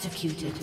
executed.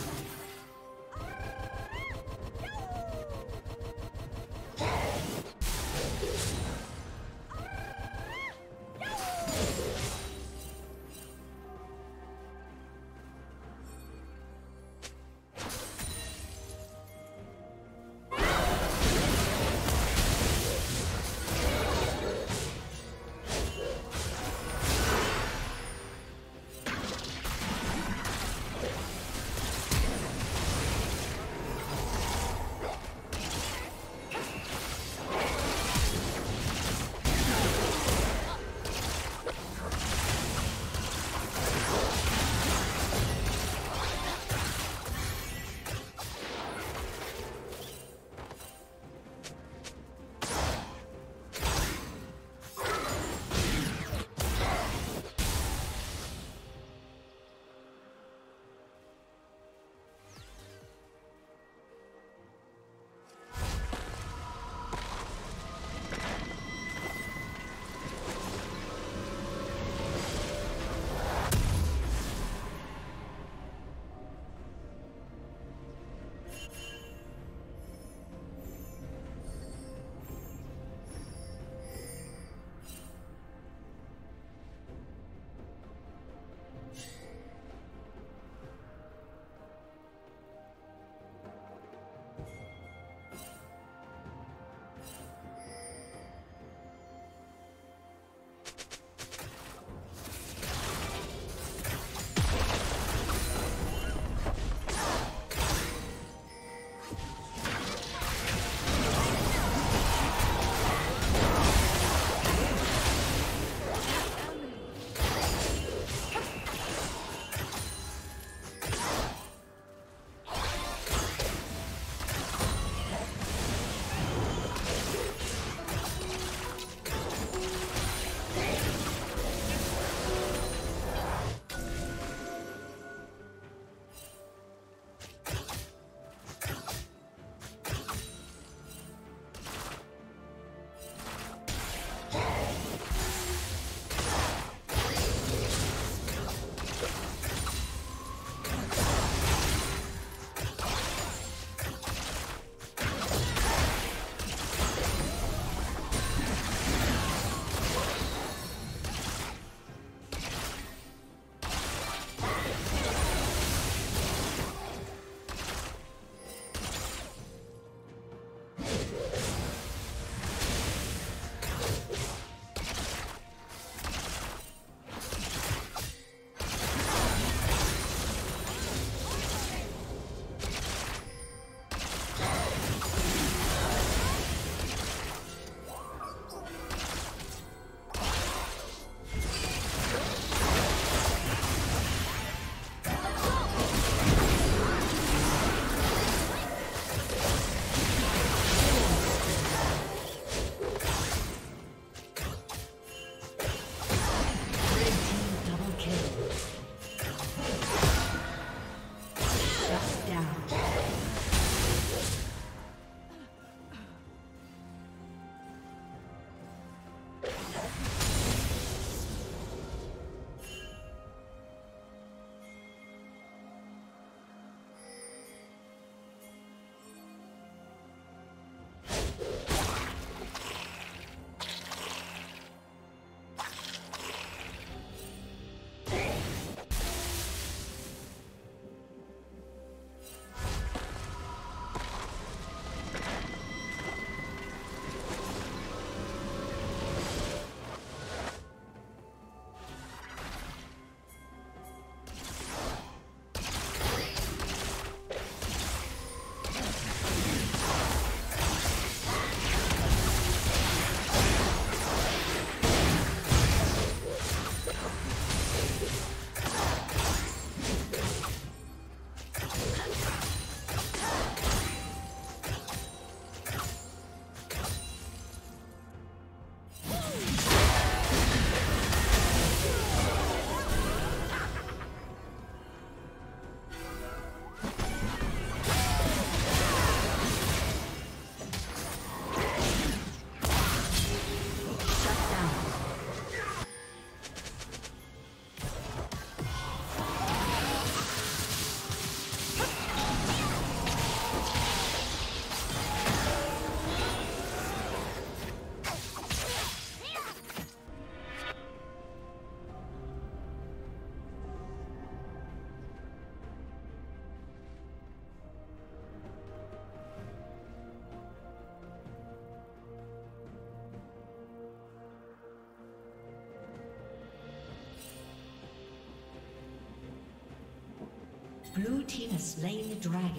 Blue team has slain the dragon.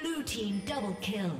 Blue team double kill.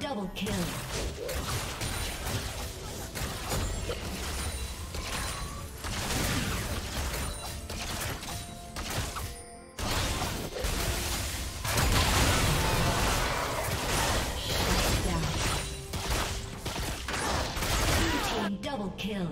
Double kill. Shut down. Blue team double kill.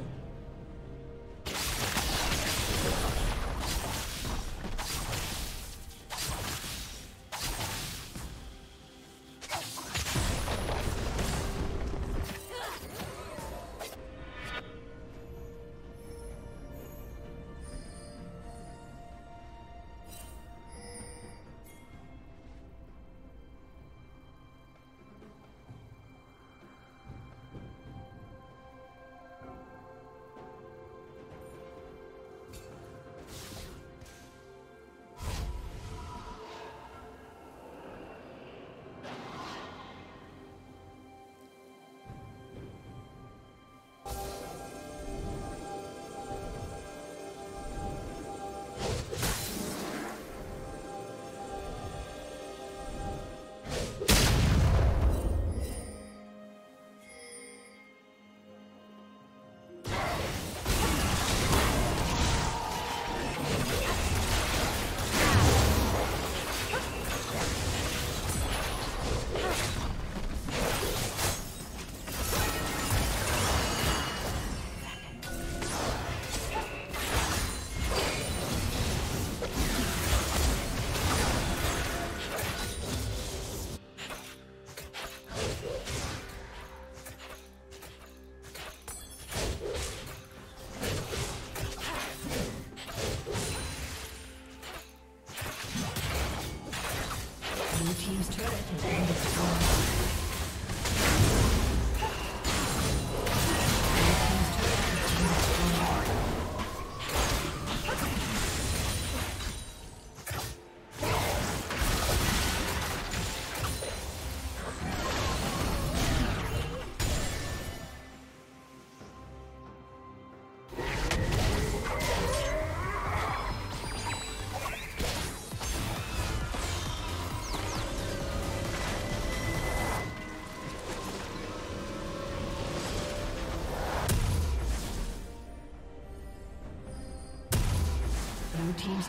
Team's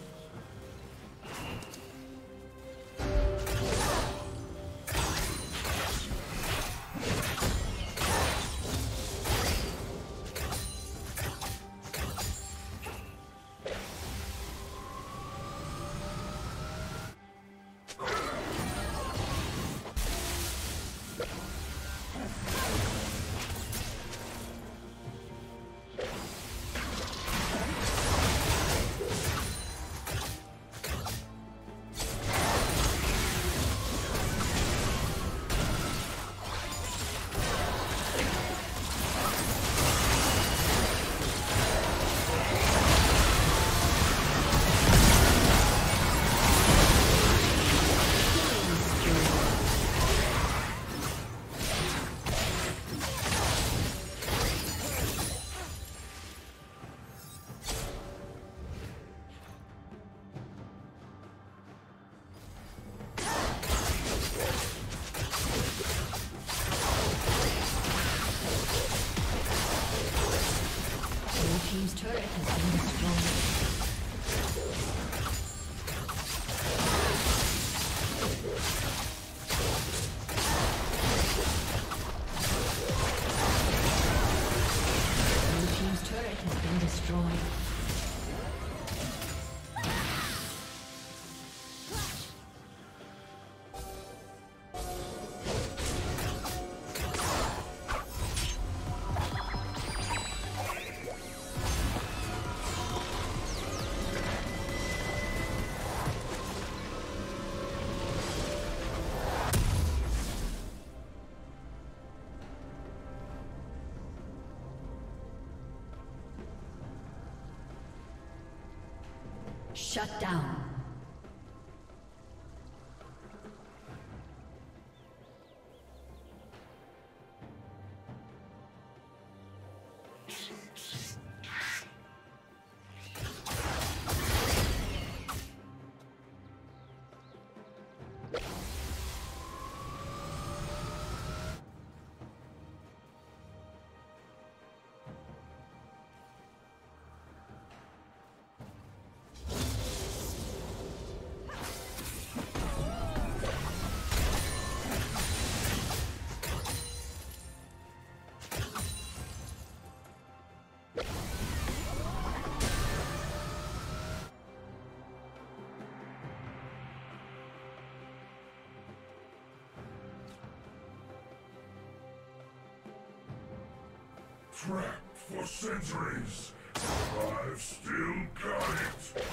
Shut down. Trapped for centuries, I've still got it!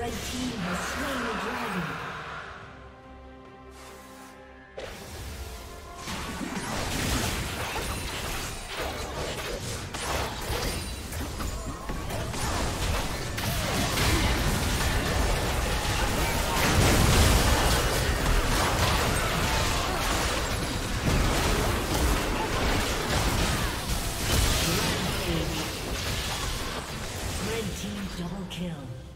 Red team has slain the dragon. Double kill.